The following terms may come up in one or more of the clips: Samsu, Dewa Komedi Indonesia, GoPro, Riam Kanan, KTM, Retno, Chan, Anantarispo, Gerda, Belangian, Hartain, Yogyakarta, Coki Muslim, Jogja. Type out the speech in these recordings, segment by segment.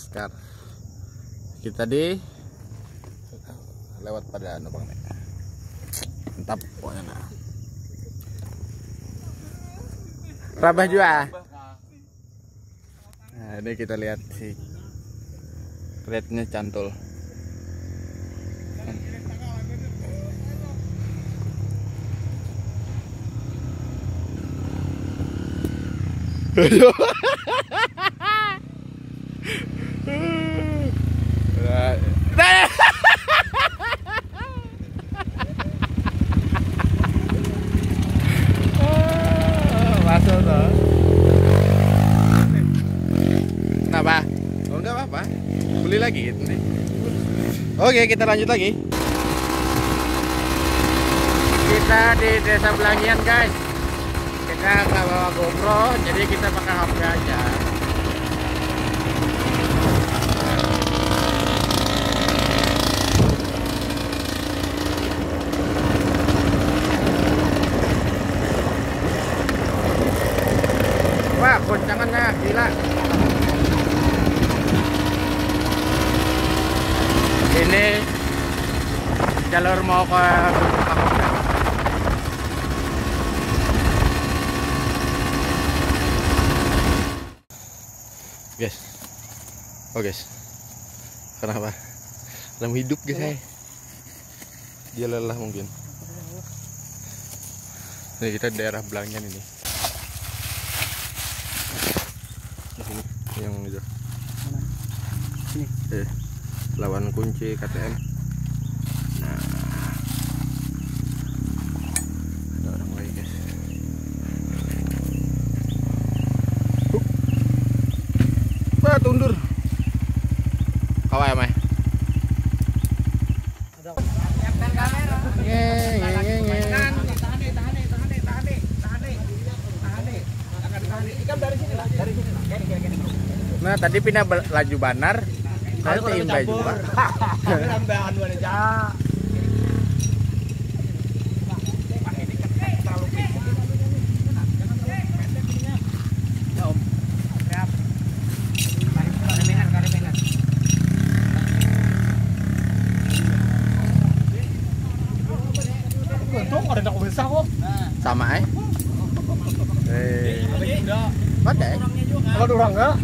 Laskar. Kita di lewat pada anu Bang. Mantap pokoknya nah. Rabah jua. Nah, ini kita lihat si kretnya cantul. Masuk toh. Kenapa? Oh, enggak apa-apa. Beli lagi itu nih. Oke, kita lanjut lagi. Kita di Desa Belangian, guys. Kita nggak bawa GoPro, jadi kita pakai HP aja. Wah, goncangannya gila. Ini jalur mau ke guys, oh guys, kenapa? Dalam hidup guys, ya. Dia lelah mungkin. Ini kita daerah Belangian ini. Di sini yang itu. Mana? Sini. Lawan kunci KTM. Nah, ada orang lagi guys. Tundur kau ya mai nah tadi pindah laju banar kalau timbal juga sama eh. Kalau durang enggak?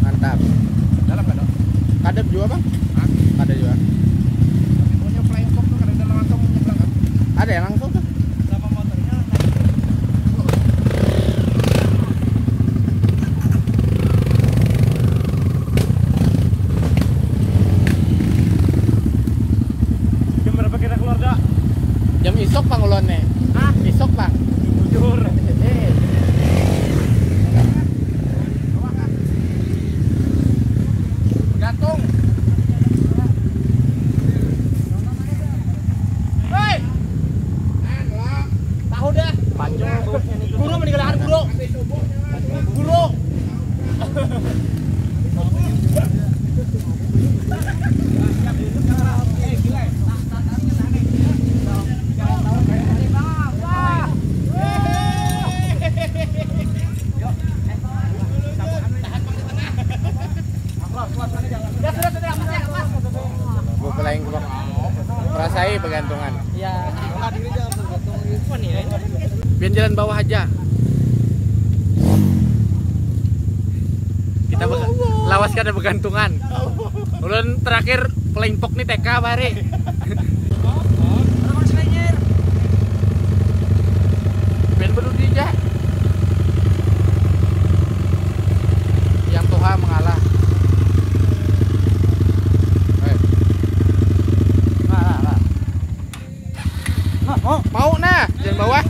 Mantap. Dalam enggak, Dok? Kadep juga, Bang? Ada juga. Ada yang langsung tuh. Isok Bang ulone. Hah? Isok Bang. Jujur. Gantung. Hei. Tahu dah. Panjang guru meninggalkan guru. Guru. Rasai bergantungan. Iya. Biar jalan bawah aja. Kita lawas kada bergantungan. Ulun terakhir pelingpok nih TK bare. Mau nah, jalan bawah.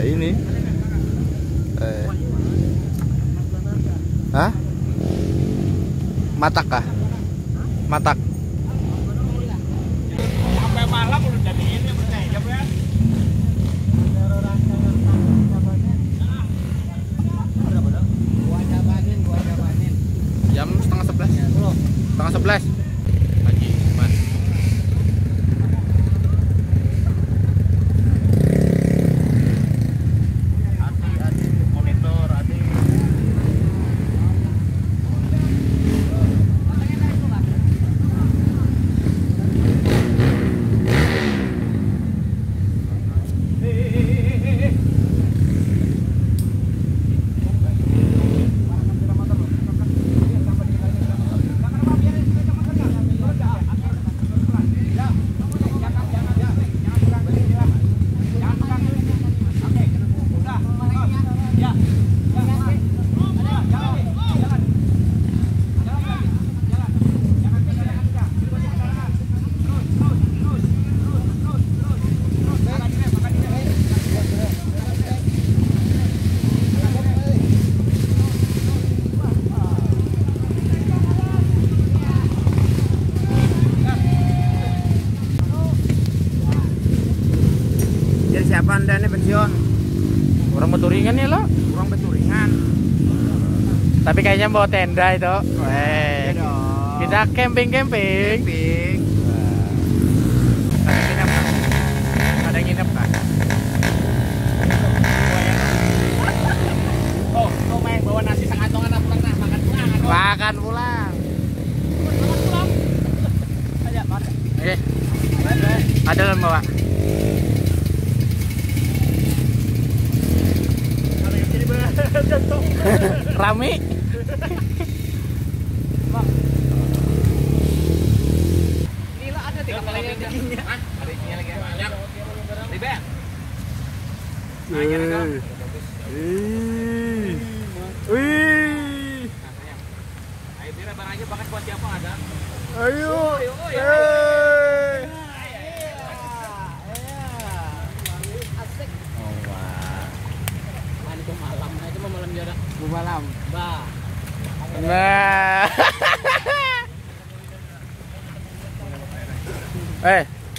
ini. Hah? Matak kah? Matak. Sampai malam udah jadi ini percaya ya. Jam 10:30. 10:30. Siapa anda ini pensiun? Orang beturingan ya lo? Orang beturingan. Tapi kayaknya bawa tenda itu. Weh, kita camping-camping. Ada nginep kan? Oh, lo main bawa nasi sekantongan apa pulang nah? Makan pulang. Makan pulang. Aja, makan. Oke. Ada lo bawa. Rame. Nila ada tiga kali dagingnya. Ada isinya lagi banyak. Ribet. Ayo biar barang aja bahkan buat siapa ada. Ayo. Malam, bah. Nah.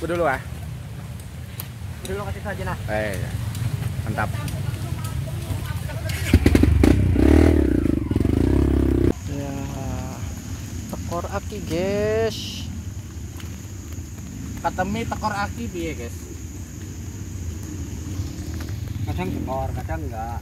Gue dulu ah. Dulu kasih saja nah. Mantap. Ya, tekor aki, guys. Katemi tekor aki piye, guys? Kadang tekor, kadang enggak.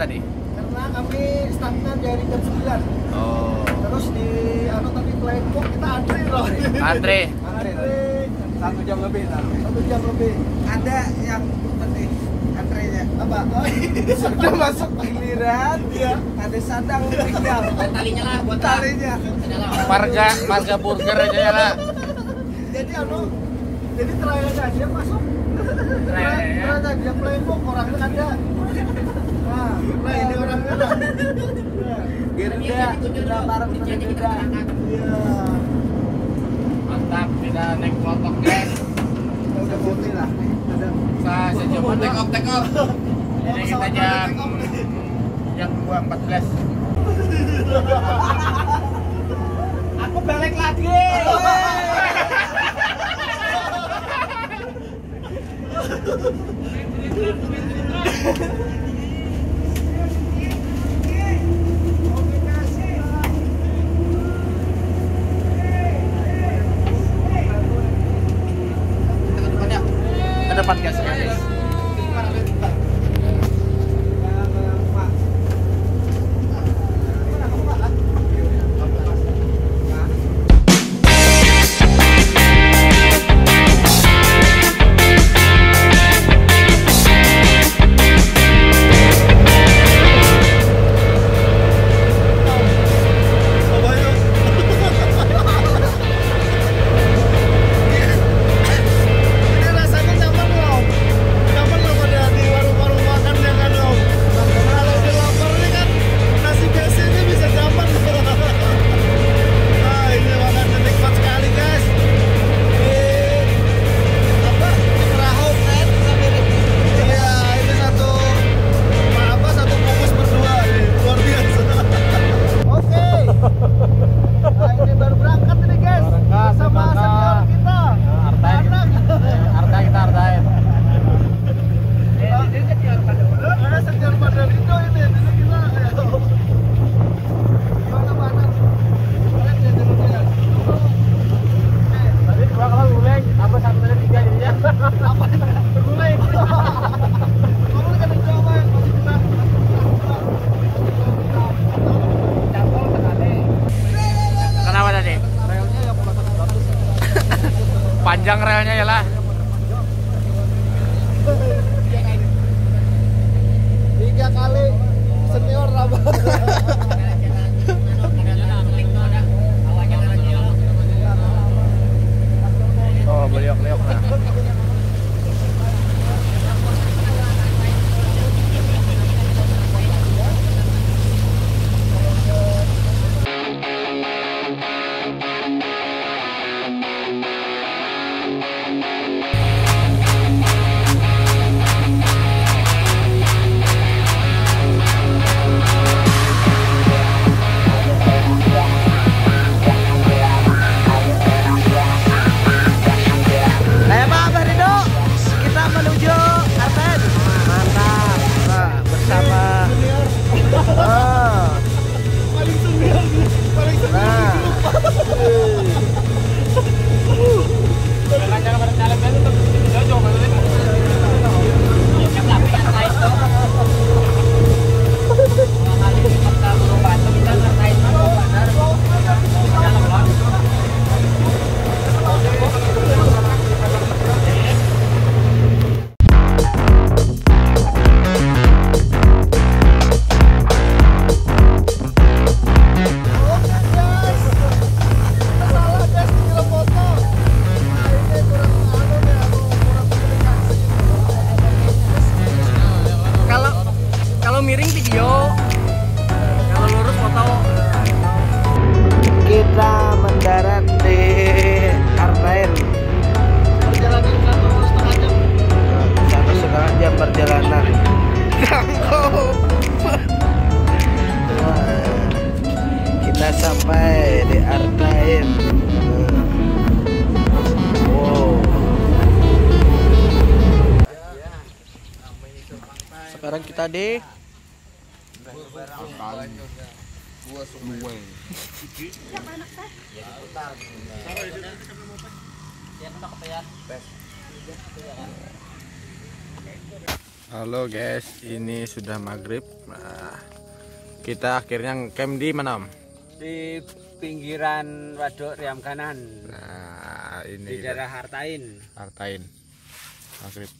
tadi? Karena kami startnya dari jam 9. Oh. Terus di anu tadi Playbook kita antri loh. Antri. Antri. 1 jam lebih. 1 jam lebih. Ada yang penting antrenya. Apa? Oh, sudah masuk giliran. Iya. Ada sandang tinggal. Talinya lah buat talinya. Marga burger aja lah. Jadi anu jadi terakhirnya dia masuk. Ternyata dia Playbook orangnya ada. Wah, nah ini orangnya ada. Gerda, kita bareng dengan Gerda. Iya. Mantap, kita naik kelompok guys. Udah putih lah. Saya coba take off. Jadi kita jam 2:14. Aku balik lagi. Ke depan guys, panjang relnya ya lah. Tiga kali senior apa? Oh beliok-liok lah. Sampai di Artain. Wow. Sekarang kita di Halo guys, ini sudah maghrib. Nah, kita akhirnya ngecamp di mana, Om? Di pinggiran waduk Riam Kanan. Nah, ini di daerah Hartain. Maghrib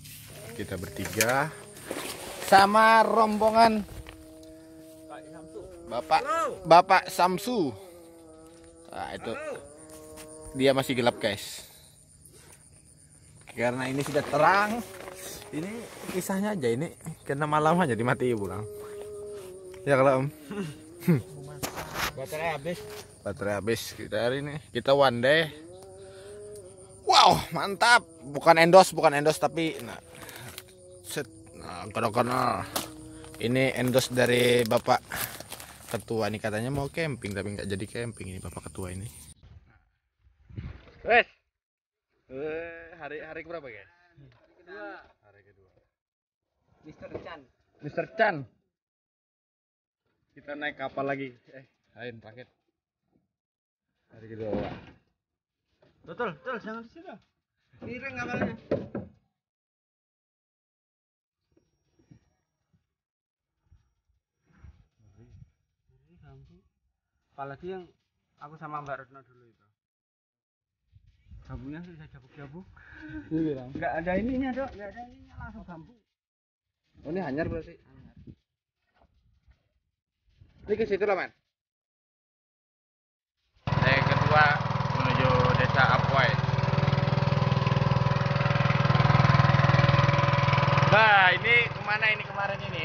kita bertiga sama rombongan Bapak Samsu. Nah, itu dia masih gelap guys, karena ini sudah terang. Ini kisahnya aja, ini kena malam aja dimati pulang. Ya kalau Om. Baterai habis kita hari ini. Kita one day. Wow, mantap. Bukan endorse tapi nah. Set. Nah, karena ini endorse dari Bapak Ketua. Ini katanya mau camping tapi nggak jadi camping ini Bapak Ketua ini. Wes. Hari berapa, guys? Hari kedua. Mr. Chan. Kita naik kapal lagi. Lain paket. Hari kedua. Betul, jangan di situ. Miring kapalnya. Apalagi yang aku sama Mbak Retno dulu itu. Gabungnya sudah jabuk-jabuk. Enggak ada ininya, Dok. Enggak ada ininya, langsung gabung. Oh, ini hanyar berarti. Ini ke situ lah, Man. Yang kedua menuju Desa Apoy. Nah, ini kemana ini kemarin ini?